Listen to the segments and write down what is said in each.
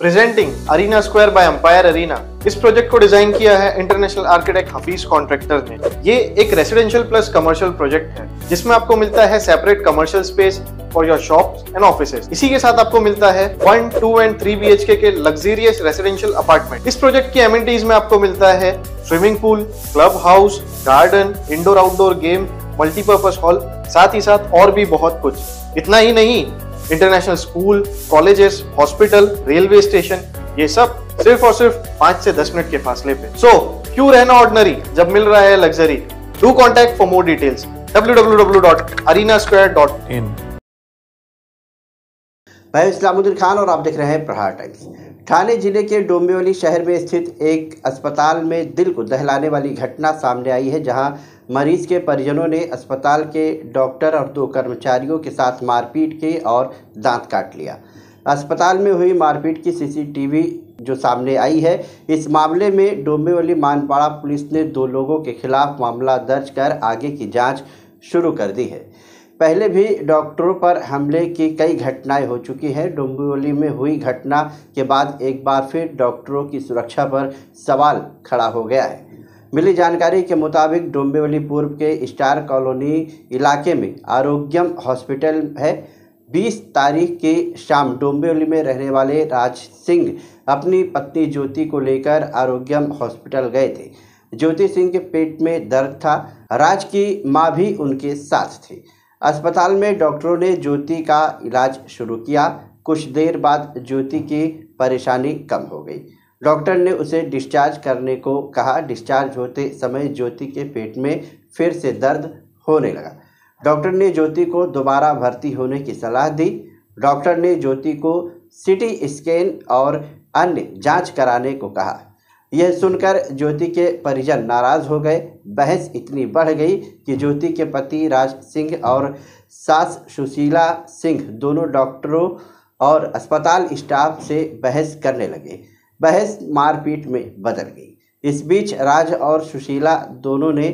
Presenting Arena Square by Empire Arena. इस project को design किया है इंटरनेशनल आर्किटेक्ट हफीज कॉन्ट्रैक्टर्स ने। ये एक रेसिडेंशियल प्लस कमर्शियल प्रोजेक्ट है जिसमें आपको मिलता है separate commercial space for your shops and offices. इसी के साथ आपको मिलता है 1, 2 एंड 3 BHK के लग्जरियस रेसिडेंशियल अपार्टमेंट। इस प्रोजेक्ट की एमिनिटीज में आपको मिलता है swimming pool, club house, garden, indoor outdoor game, multipurpose hall, साथ ही साथ और भी बहुत कुछ। इतना ही नहीं, international school, colleges, hospital, railway station, ये सब सिर्फ और सिर्फ 5 से 10 मिनट के फासले पे। सो क्यों रहना ऑर्डिनरी जब मिल रहा है luxury. Do contact for more details www.arenasquare.in। मैं इस्लामुद्दीन खान और आप देख रहे हैं प्रहार टाइम्स। ठाणे जिले के डोंबिवली शहर में स्थित एक अस्पताल में दिल को दहलाने वाली घटना सामने आई है, जहां मरीज के परिजनों ने अस्पताल के डॉक्टर और 2 कर्मचारियों के साथ मारपीट की और दांत काट लिया। अस्पताल में हुई मारपीट की CCTV जो सामने आई है, इस मामले में डोंबिवली मानपाड़ा पुलिस ने 2 लोगों के खिलाफ मामला दर्ज कर आगे की जाँच शुरू कर दी है। पहले भी डॉक्टरों पर हमले की कई घटनाएं हो चुकी हैं। डोंबिवली में हुई घटना के बाद एक बार फिर डॉक्टरों की सुरक्षा पर सवाल खड़ा हो गया है। मिली जानकारी के मुताबिक डोंबिवली पूर्व के स्टार कॉलोनी इलाके में आरोग्य हॉस्पिटल है। 20 तारीख की शाम डोंबिवली में रहने वाले राज सिंह अपनी पत्नी ज्योति को लेकर आरोग्य हॉस्पिटल गए थे। ज्योति सिंह के पेट में दर्द था। राज की माँ भी उनके साथ थी। अस्पताल में डॉक्टरों ने ज्योति का इलाज शुरू किया। कुछ देर बाद ज्योति की परेशानी कम हो गई। डॉक्टर ने उसे डिस्चार्ज करने को कहा। डिस्चार्ज होते समय ज्योति के पेट में फिर से दर्द होने लगा। डॉक्टर ने ज्योति को दोबारा भर्ती होने की सलाह दी। डॉक्टर ने ज्योति को CT स्कैन और अन्य जांच कराने को कहा। यह सुनकर ज्योति के परिजन नाराज हो गए। बहस इतनी बढ़ गई कि ज्योति के पति राज सिंह और सास सुशीला सिंह दोनों डॉक्टरों और अस्पताल स्टाफ से बहस करने लगे। बहस मारपीट में बदल गई। इस बीच राज और सुशीला दोनों ने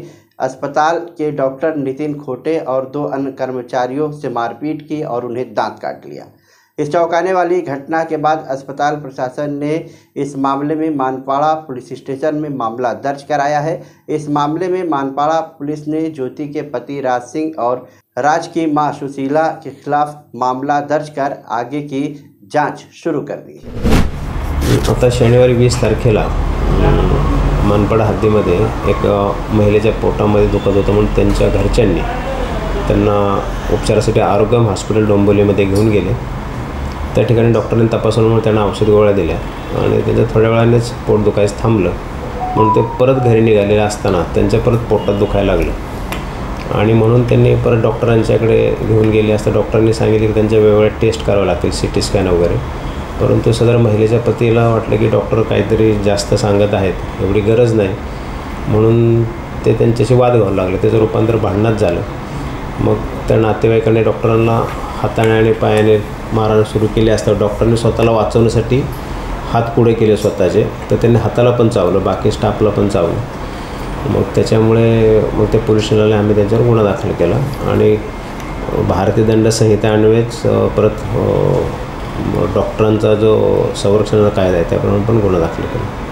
अस्पताल के डॉक्टर नितिन खोटे और 2 अन्य कर्मचारियों से मारपीट की और उन्हें दांत काट लिया। इस चौंकाने वाली घटना के बाद अस्पताल प्रशासन ने इस मामले में मानपाड़ा पुलिस स्टेशन में मामला दर्ज कराया है। इस मामले में मानपाड़ा पुलिस ने ज्योति के पति राज सिंह और राज की मां सुशीला के खिलाफ मामला दर्ज कर आगे की जांच शुरू कर दी है। आता शनिवारी 20 तारखेला मानपाड़ा हद्दीमध्ये एक महिलेच्या पोटामध्ये दुखत होतं म्हणून त्यांच्या घरच्यांनी त्यांना उपचारासाठी आरोग्य हॉस्पिटल डोंबिवलीमध्ये घेऊन गेले। त्या ठिकाणी डॉक्टरने तपासल्यामुळे त्यांना औषध गोळ्या दिल्या आणि त्यांच्या थोड्या वेळानेच पोट दुखायचं थांबलं। म्हणून ते परत घरी निघालेले असताना त्यांच्या परत पोटात दुखायला लागलं आणि म्हणून त्यांनी परत डॉक्टरांच्याकडे घेऊन गेले असता डॉक्टरांनी सांगितले की त्यांच्या वेगवेगळ्या टेस्ट करावे लागतील, CT स्कॅन वगैरे। परंतु सदर महिलेच्या पतीला वाटलं की डॉक्टर काहीतरी जास्त सांगत आहेत, एवढी गरज नाही, म्हणून ते त्यांच्याशी वाद घालू लागले। त्याचं रूपांतर भांडणात झालं। मग त्या नातेवाईकाने डॉक्टरांना हाताने आणि पायाने मारायला सुरू केले असता डॉक्टरने स्वतःला वाचवण्यासाठी हात पुढे केले स्वतःचे, तर त्यांनी हाताला पण चावलं, बाकी स्टाफला पण चावलं। मग त्याच्यामुळे मग ते पोलीस स्टेशनला आम्ही त्यांच्यावर गुन्हा दाखल केला आणि भारतीय दंड संहितान्वयेच परत डॉक्टरांचा जो संरक्षणाचा कायदा आहे त्याप्रमाणे पण गुन्हा दाखल केला।